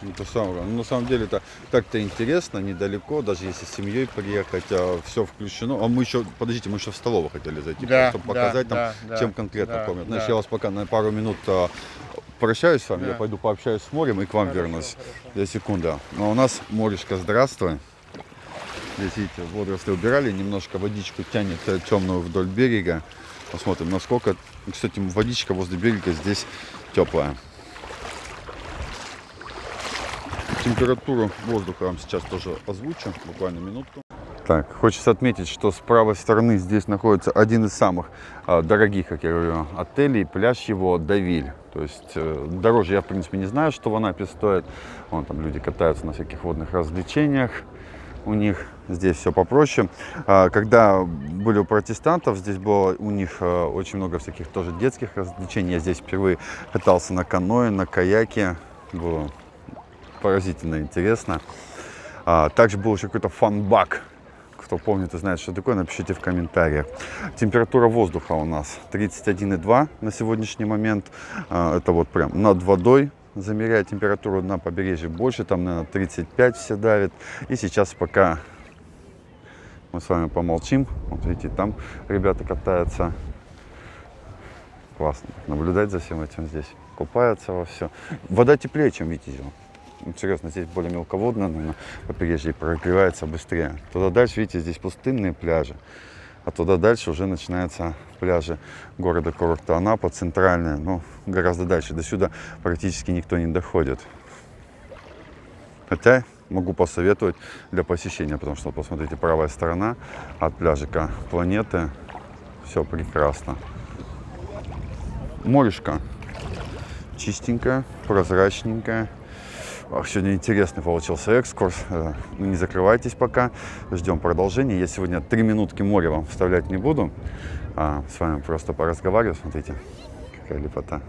Это самое. Ну, на самом деле это так-то интересно, недалеко, даже если с семьей приехать, а все включено. А мы еще, подождите, мы еще в столовую хотели зайти, да, чтобы да, показать, да, там, да, чем конкретно да, кормят. Значит, да. я вас пока на пару минут а, прощаюсь с вами, да. я пойду пообщаюсь с морем и к вам хорошо, вернусь. Хорошо. Секунда. Но у нас морешка, здравствуй. Здесь, видите, водоросли убирали, немножко водичку тянет темную вдоль берега. Посмотрим, насколько... Кстати, водичка возле берега здесь теплая. Температуру воздуха вам сейчас тоже озвучу, буквально минутку. Так, хочется отметить, что с правой стороны здесь находится один из самых э, дорогих, как я говорю, отелей, пляж его Давиль. То есть э, дороже я, в принципе, не знаю, что в Анапе стоит. Вон там люди катаются на всяких водных развлечениях. У них здесь все попроще. Когда были у протестантов, здесь было у них очень много всяких тоже детских развлечений. Я здесь впервые катался на каное, на каяке. Было поразительно интересно. Также был еще какой-то фан-бак. Кто помнит и знает, что такое, напишите в комментариях. Температура воздуха у нас тридцать один и два на сегодняшний момент. Это вот прям над водой. Замеряя температуру на побережье больше, там, наверное, тридцать пять все давит. И сейчас пока мы с вами помолчим. Вот видите, там ребята катаются. Классно наблюдать за всем этим здесь. Купаются во все. Вода теплее, чем в Витязево. Серьезно, здесь более мелководно, но побережье прогревается быстрее. Туда дальше, видите, здесь пустынные пляжи. А туда дальше уже начинаются пляжи города-курорта Анапа, центральная, но гораздо дальше. До сюда практически никто не доходит. Хотя могу посоветовать для посещения, потому что, посмотрите, правая сторона от пляжика Планеты. Все прекрасно. Морешка чистенькая, прозрачненькая. Сегодня интересный получился экскурс. Не закрывайтесь пока, ждем продолжения. Я сегодня три минутки моря вам вставлять не буду. А с вами просто поразговариваю. Смотрите, какая лепота.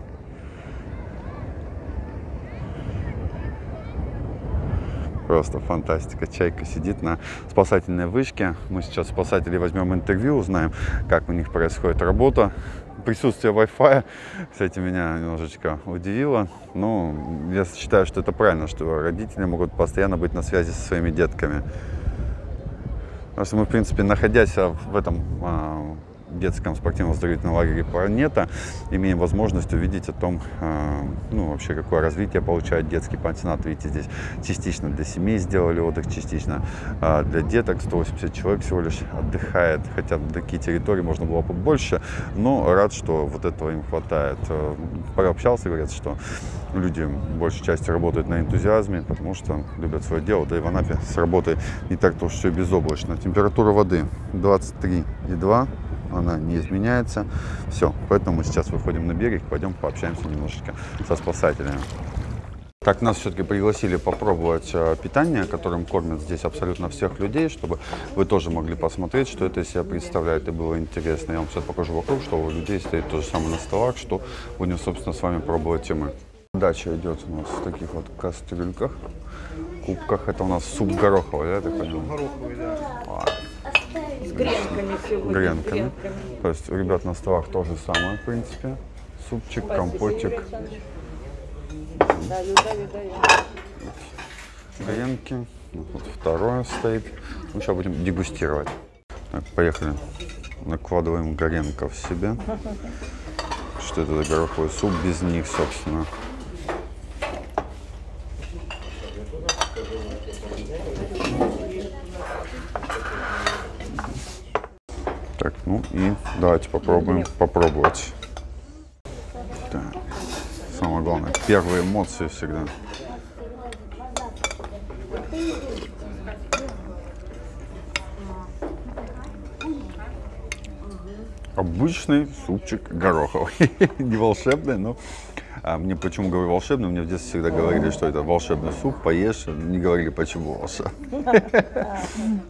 Просто фантастика. Чайка сидит на спасательной вышке. Мы сейчас спасателей возьмем интервью, узнаем, как у них происходит работа. Присутствие Wi-Fi, кстати, меня немножечко удивило. Ну, я считаю, что это правильно, что родители могут постоянно быть на связи со своими детками. Потому что мы, в принципе, находясь в этом детском спортивно-оздоровительном лагере «Планета», имеем возможность увидеть о том, ну, вообще, какое развитие получает детский пансионат. Видите, здесь частично для семей сделали отдых, частично для деток. сто восемьдесят человек всего лишь отдыхает, хотя такие территории можно было побольше, но рад, что вот этого им хватает. Пообщался, говорят, что люди большей частью работают на энтузиазме, потому что любят свое дело, да и в Анапе с работой не так-то уж все безоблачно. Температура воды двадцать три и два. Она не изменяется. Все, поэтому мы сейчас выходим на берег, пойдем пообщаемся немножечко со спасателями. Так, нас все-таки пригласили попробовать питание, которым кормят здесь абсолютно всех людей, чтобы вы тоже могли посмотреть, что это из себя представляет, и было интересно. Я вам сейчас покажу вокруг, что у людей стоит то же самое на столах, что будем, собственно, с вами пробовать и мы. Дача идет у нас в таких вот кастрюльках, кубках. Это у нас суп гороховый, да, я так понимаю? Гороховый, да. С гренками сегодня. Гренками. То есть у ребят на столах то же самое, в принципе. Супчик, спасибо, компотик. Даю, даю, даю. Гренки. Вот второе стоит. Ну, сейчас будем дегустировать. Так, поехали. Накладываем гренков себе. Что это за гороховый суп без них, собственно. Так, ну и давайте попробуем попробовать. Так. Самое главное, первые эмоции всегда. Обычный супчик гороховый. Не волшебный, но... А мне почему говорю волшебный? Мне в детстве всегда говорили, что это волшебный суп, поешь. Не говорили, почему волшебный.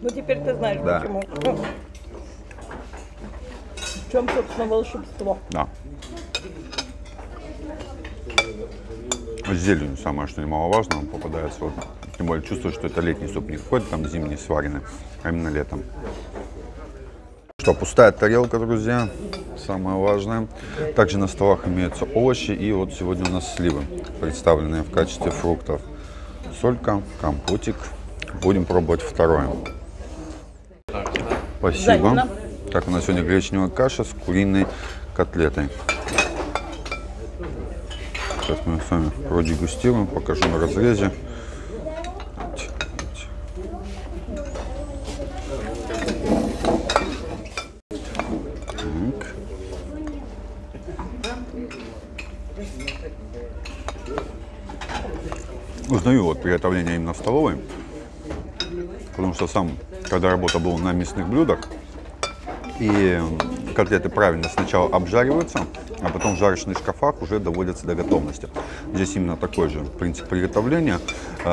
Ну теперь ты знаешь, почему. В чем, собственно, волшебство? Да. Зелень самое, что немаловажно, он попадается. Вот, тем более чувствую, что это летний суп, не какой-то там зимний сваренный, а именно летом. Что, пустая тарелка, друзья, самое важное. Также на столах имеются овощи, и вот сегодня у нас сливы, представленные в качестве фруктов. Солька, компотик. Будем пробовать второе. Спасибо. Так, у нас сегодня гречневая каша с куриной котлетой. Сейчас мы с вами продегустируем, покажу на разрезе. Так. Узнаю вот приготовление именно в столовой, потому что сам, когда работа была на мясных блюдах, и котлеты правильно сначала обжариваются, а потом в жарочных шкафах уже доводятся до готовности. Здесь именно такой же принцип приготовления.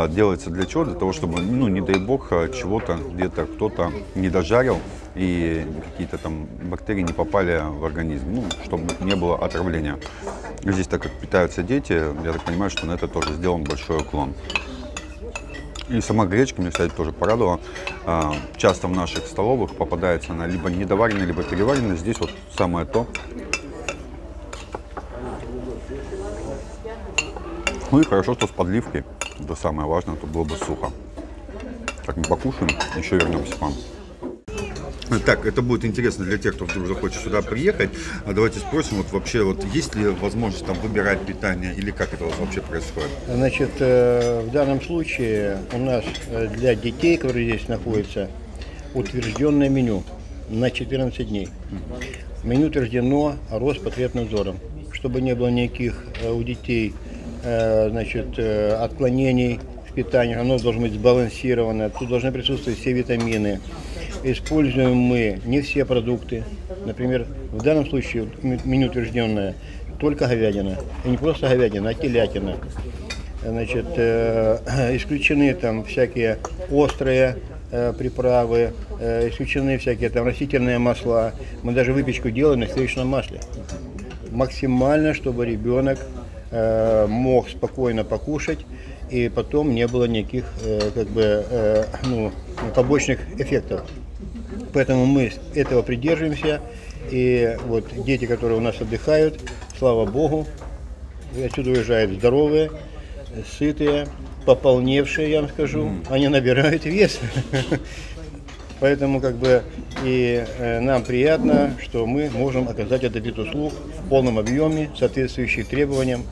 Делается для чего? Для того, чтобы, ну, не дай бог, чего-то где-то кто-то не дожарил и какие-то там бактерии не попали в организм, ну, чтобы не было отравления. Здесь, так как питаются дети, я так понимаю, что на это тоже сделан большой уклон. И сама гречка меня, кстати, тоже порадовала. Часто в наших столовых попадается она либо недоваренная, либо переваренная. Здесь вот самое то. Ну и хорошо, что с подливкой. Это самое важное, то было бы сухо. Так, мы покушаем, еще вернемся к вам. Так, это будет интересно для тех, кто вдруг захочет сюда приехать. А давайте спросим, вот вообще, вот есть ли возможность там выбирать питание или как это у вас вообще происходит? Значит, в данном случае у нас для детей, которые здесь находятся, утвержденное меню на четырнадцать дней. Меню утверждено Роспотребнадзором, чтобы не было никаких у детей, значит, отклонений в питании. Оно должно быть сбалансировано, тут должны присутствовать все витамины. Используем мы не все продукты. Например, в данном случае меню утвержденное только говядина. И не просто говядина, а телятина. Значит, э, исключены там всякие острые э, приправы, э, исключены всякие там растительные масла. Мы даже выпечку делаем на сливочном масле. Максимально, чтобы ребенок э, мог спокойно покушать и потом не было никаких как бы, ну, побочных эффектов. Поэтому мы этого придерживаемся. И вот дети, которые у нас отдыхают, слава Богу, отсюда уезжают здоровые, сытые, пополневшие, я вам скажу. Они набирают вес. Поэтому как бы и нам приятно, что мы можем оказать этот вид услуг в полном объеме, соответствующих требованиям.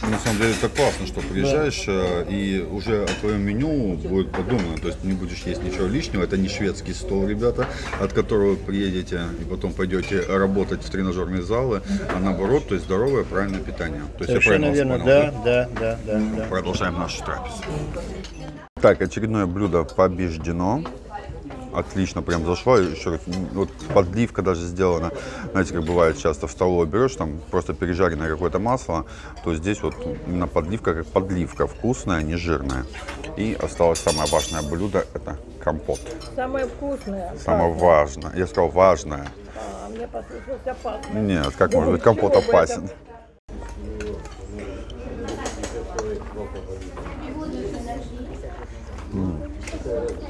На самом деле это классно, что приезжаешь, да, и уже о твоем меню будет подумано. То есть не будешь есть ничего лишнего. Это не шведский стол, ребята, от которого приедете и потом пойдете работать в тренажерные залы, а наоборот, то есть здоровое, правильное питание. То есть совершенно я правильно верно, да, да, да, да, да. Продолжаем нашу трапезу. Так, очередное блюдо побеждено. Отлично, прям зашло. Еще раз, вот подливка даже сделана. Знаете, как бывает часто в столовой берешь, там просто пережаренное какое-то масло, то здесь вот именно подливка, как подливка, вкусная, не жирная. И осталось самое важное блюдо, это компот. Самое вкусное. Самое важное. Я сказал важное. А, мне послышалось опасное. Нет, как да может быть компот опасен?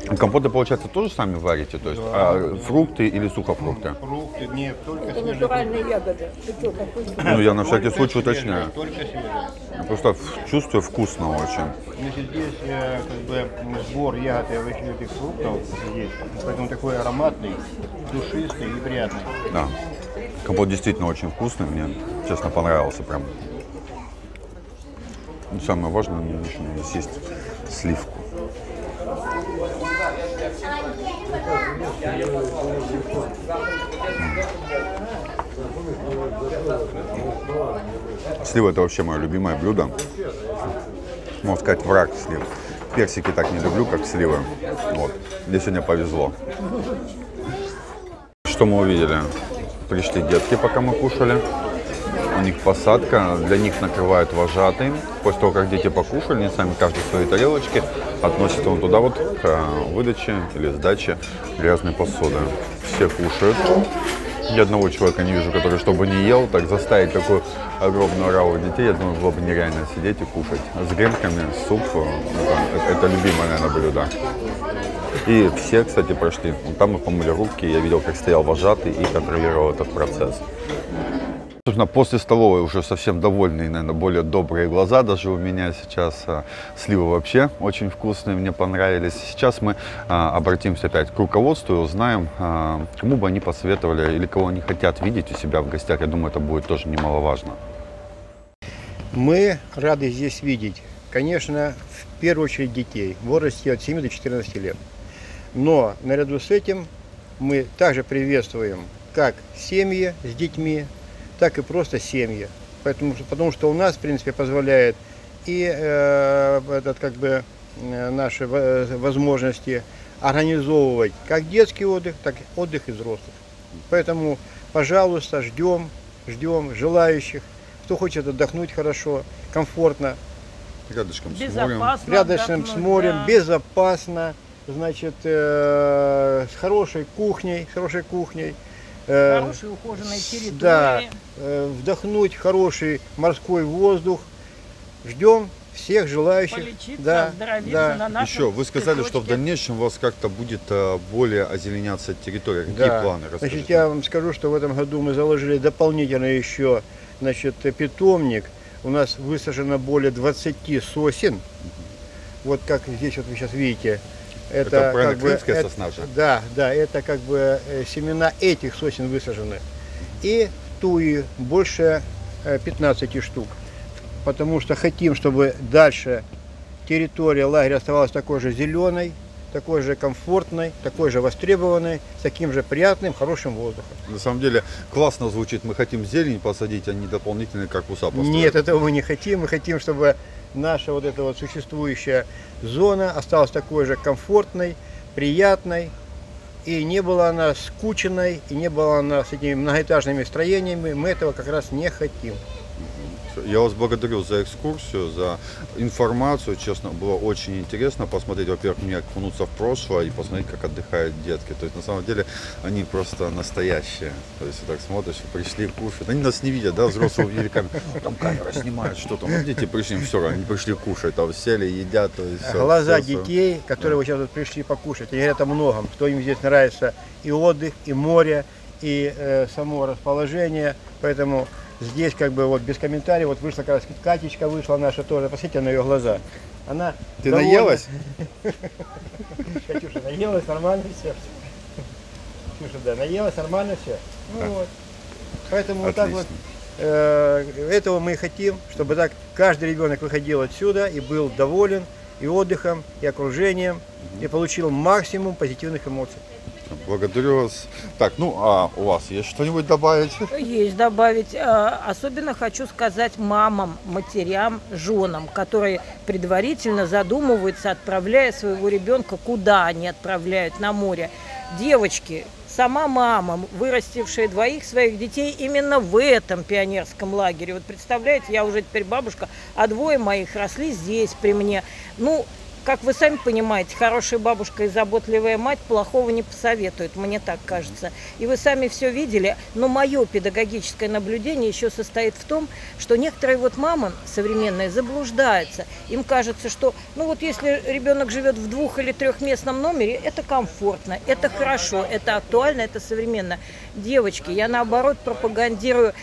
Это... Компоты, получается, тоже сами варите? То есть да, а фрукты или сухофрукты? Фрукты, нет, только это свежие. Натуральные ягоды. Ну, я на всякий случай уточняю. Только свежие. Просто чувствую вкусно очень. Значит, здесь как бы сбор ягод и овощных фруктов здесь. Поэтому такой ароматный, душистый и приятный. Да. Компот действительно очень вкусный. Мне, честно, понравился прям. Самое важное, мне еще надо съесть сливку. Слива — это вообще мое любимое блюдо. Можно сказать, враг слив. Персики так не люблю, как сливы. Вот. Мне сегодня повезло. Что мы увидели? Пришли детки, пока мы кушали. У них посадка, для них накрывают вожатые. После того, как дети покушали, они сами каждый свои тарелочки относят вон туда вот к выдаче или сдаче грязной посуды. Все кушают. Ни одного человека не вижу, который чтобы не ел, так заставить такую огромную раву детей, я думаю, было бы нереально сидеть и кушать. С гренками, суп, это любимое, наверное, блюдо. И все, кстати, прошли. Там мы помыли руки, я видел, как стоял вожатый и контролировал этот процесс. Собственно, после столовой уже совсем довольные, наверное, более добрые глаза. Даже у меня сейчас а, сливы вообще очень вкусные, мне понравились. Сейчас мы а, обратимся опять к руководству и узнаем, а, кому бы они посоветовали или кого они хотят видеть у себя в гостях. Я думаю, это будет тоже немаловажно. Мы рады здесь видеть, конечно, в первую очередь детей в возрасте от семи до четырнадцати лет. Но наряду с этим мы также приветствуем как семьи с детьми, так и просто семьи. Поэтому, потому что у нас, в принципе, позволяет и э, этот, как бы, наши возможности организовывать как детский отдых, так и отдых и взрослых. Поэтому, пожалуйста, ждем, ждем желающих, кто хочет отдохнуть хорошо, комфортно. Рядышком с морем. Рядышком с морем, да. Безопасно, значит, э, с хорошей кухней, с хорошей кухней. Хорошие ухоженные территории. Да, вдохнуть хороший морской воздух. Ждем всех желающих. Полечиться, да, да. На нашем еще вы сказали, песочке, что в дальнейшем у вас как-то будет более озеленяться территория. Какие да. планы? Расскажите. Значит, я вам скажу, что в этом году мы заложили дополнительно еще, значит, питомник. У нас высажено более двадцати сосен. Вот как здесь вот вы сейчас видите. Это, это как бы, это, сосна же. Да, да, это как бы семена этих сосен высажены. И туи больше пятнадцати штук. Потому что хотим, чтобы дальше территория лагеря оставалась такой же зеленой, такой же комфортной, такой же востребованной, с таким же приятным, хорошим воздухом. На самом деле классно звучит. Мы хотим зелень посадить, а не дополнительные корпуса построить. Нет, этого мы не хотим. Мы хотим, чтобы наша вот эта вот существующая зона осталась такой же комфортной, приятной. И не была она скучной, и не была она с этими многоэтажными строениями. Мы этого как раз не хотим. Я вас благодарю за экскурсию, за информацию. Честно, было очень интересно посмотреть, во-первых, мне окунуться в прошлое и посмотреть, как отдыхают детки. То есть, на самом деле, они просто настоящие. То есть, так смотришь, пришли кушать. Они нас не видят, да, взрослые великами. Там камера снимает, что там. Дети пришли, все, они пришли кушать, там сели, едят. Глаза детей, которые сейчас пришли покушать, они говорят о многом, что им здесь нравится и отдых, и море, и э, само расположение, поэтому здесь как бы вот без комментариев, вот вышла как раз Катечка, вышла наша тоже, посмотрите на ее глаза. Она Ты довольна... наелась? Катюша, наелась, нормально все. Катюша, да, наелась, нормально все. Ну, а. вот. Поэтому вот так вот, э, этого мы и хотим, чтобы так каждый ребенок выходил отсюда и был доволен и отдыхом, и окружением, угу. и получил максимум позитивных эмоций. Благодарю вас. Так, ну а у вас есть что-нибудь добавить? Есть добавить. Особенно хочу сказать мамам, матерям, женам, которые предварительно задумываются, отправляя своего ребенка, куда они отправляют на море. Девочки, сама мама, вырастившая двоих своих детей именно в этом пионерском лагере. Вот представляете, я уже теперь бабушка, а двое моих росли здесь при мне. Ну, как вы сами понимаете, хорошая бабушка и заботливая мать плохого не посоветуют, мне так кажется. И вы сами все видели, но мое педагогическое наблюдение еще состоит в том, что некоторые вот мамы современные заблуждаются. Им кажется, что ну вот если ребенок живет в двух- или трехместном номере, это комфортно, это хорошо, это актуально, это современно. Девочки, я наоборот пропагандирую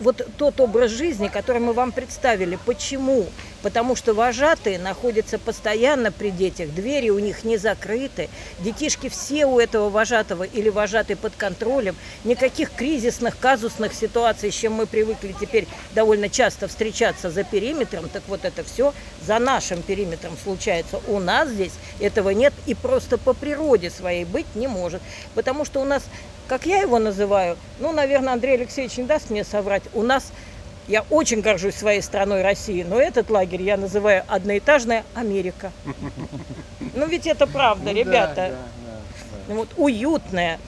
вот тот образ жизни, который мы вам представили. Почему? Потому что вожатые находятся постоянно при детях, двери у них не закрыты, детишки все у этого вожатого или вожатый под контролем, никаких кризисных, казусных ситуаций, с чем мы привыкли теперь довольно часто встречаться за периметром, так вот это все за нашим периметром случается. У нас здесь этого нет и просто по природе своей быть не может, потому что у нас, как я его называю, ну, наверное, Андрей Алексеевич не даст мне соврать, у нас... Я очень горжусь своей страной России, но этот лагерь я называю «Одноэтажная Америка». Ну ведь это правда, ребята. Вот уютная,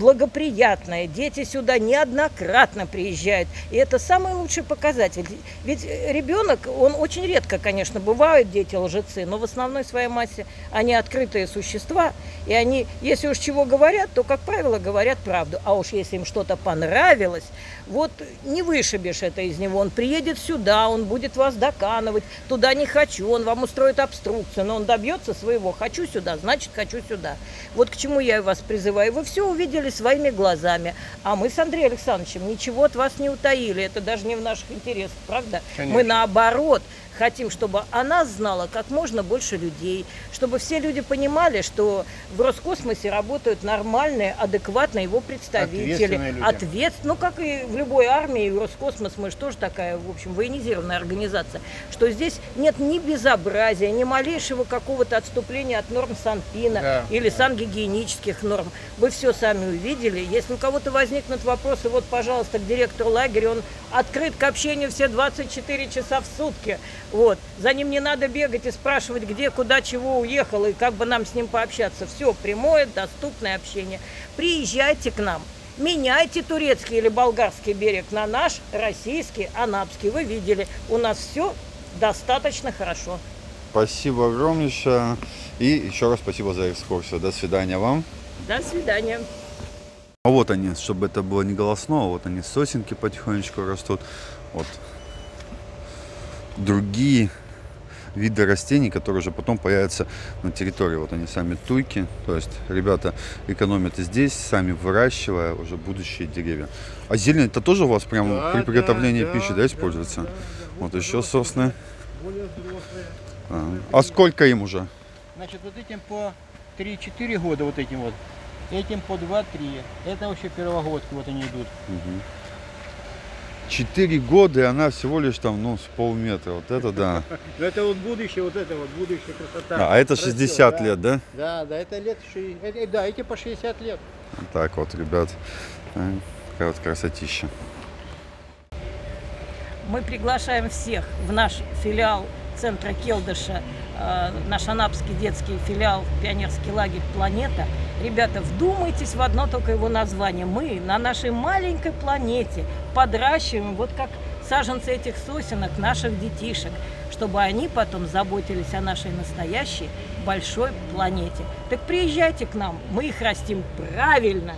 благоприятная. Дети сюда неоднократно приезжают. И это самый лучший показатель. Ведь ребенок, он очень редко, конечно, бывают дети лжецы, но в основной своей массе они открытые существа. И они, если уж чего говорят, то, как правило, говорят правду. А уж если им что-то понравилось, вот не вышибешь это из него. Он приедет сюда, он будет вас доканывать. Туда не хочу, он вам устроит обструкцию. Но он добьется своего. Хочу сюда, значит, хочу сюда. Вот к чему я вас призываю. Вы все увидели своими глазами. А мы с Андреем Александровичем ничего от вас не утаили. Это даже не в наших интересах, правда? Конечно. Мы наоборот хотим, чтобы о нас знало как можно больше людей. Чтобы все люди понимали, что в Роскосмосе работают нормальные, адекватные его представители. Ответ, ну, как и в любой армии, в Роскосмос, мы же тоже такая, в общем, военизированная организация. Что здесь нет ни безобразия, ни малейшего какого-то отступления от норм СанПИНа, да, или да. сангигиенических норм. Вы все сами увидели. Если у кого-то возникнут вопросы, вот, пожалуйста, к директору лагеря, он открыт к общению все двадцать четыре часа в сутки. Вот. За ним не надо бегать и спрашивать, где, куда, чего уехал, и как бы нам с ним пообщаться. Все прямое, доступное общение. Приезжайте к нам, меняйте турецкий или болгарский берег на наш, российский, анапский. Вы видели, у нас все достаточно хорошо. Спасибо огромнейшее. И еще раз спасибо за экскурсию. До свидания вам. До свидания. А вот они, чтобы это было не голосно, вот они сосенки потихонечку растут. Вот. Другие виды растений, которые уже потом появятся на территории. Вот они сами туйки, то есть ребята экономят и здесь, сами выращивая уже будущие деревья. А зелень-то тоже у вас прямо да, при приготовлении да, пищи да, да, используется? Да, да, вот да, еще да, сосны. А, а сколько им уже? Значит, вот этим по три-четыре года, вот этим вот. Этим по два-три. Это вообще первогодки, вот они идут. Угу. четыре года, и она всего лишь там, ну, с полметра. Вот это да. Это вот будущее, вот это вот будущая красота. А это шестьдесят лет, да? Да, да, это лет, да, эти по шестьдесят лет. Так вот, ребят, такая вот красотища. Мы приглашаем всех в наш филиал центра Келдыша наш анапский детский филиал, пионерский лагерь «Планета». Ребята, вдумайтесь в одно только его название. Мы на нашей маленькой планете подращиваем вот как саженцы этих сосенок наших детишек, чтобы они потом заботились о нашей настоящей большой планете. Так приезжайте к нам, мы их растим правильно.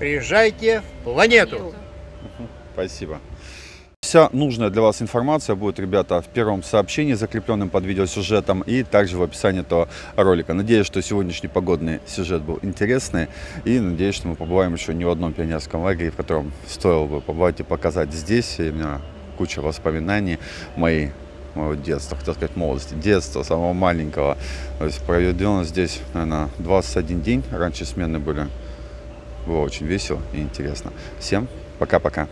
Приезжайте в планету. Спасибо. Вся нужная для вас информация будет, ребята, в первом сообщении, закрепленном под видеосюжетом, и также в описании этого ролика. Надеюсь, что сегодняшний погодный сюжет был интересный, и надеюсь, что мы побываем еще не в одном пионерском лагере, в котором стоило бы побывать и показать здесь. И у меня куча воспоминаний моей, моего детства, хотел сказать молодости, детства, самого маленького. То есть проведено здесь, наверное, двадцать один день. Раньше смены были. Было очень весело и интересно. Всем пока-пока.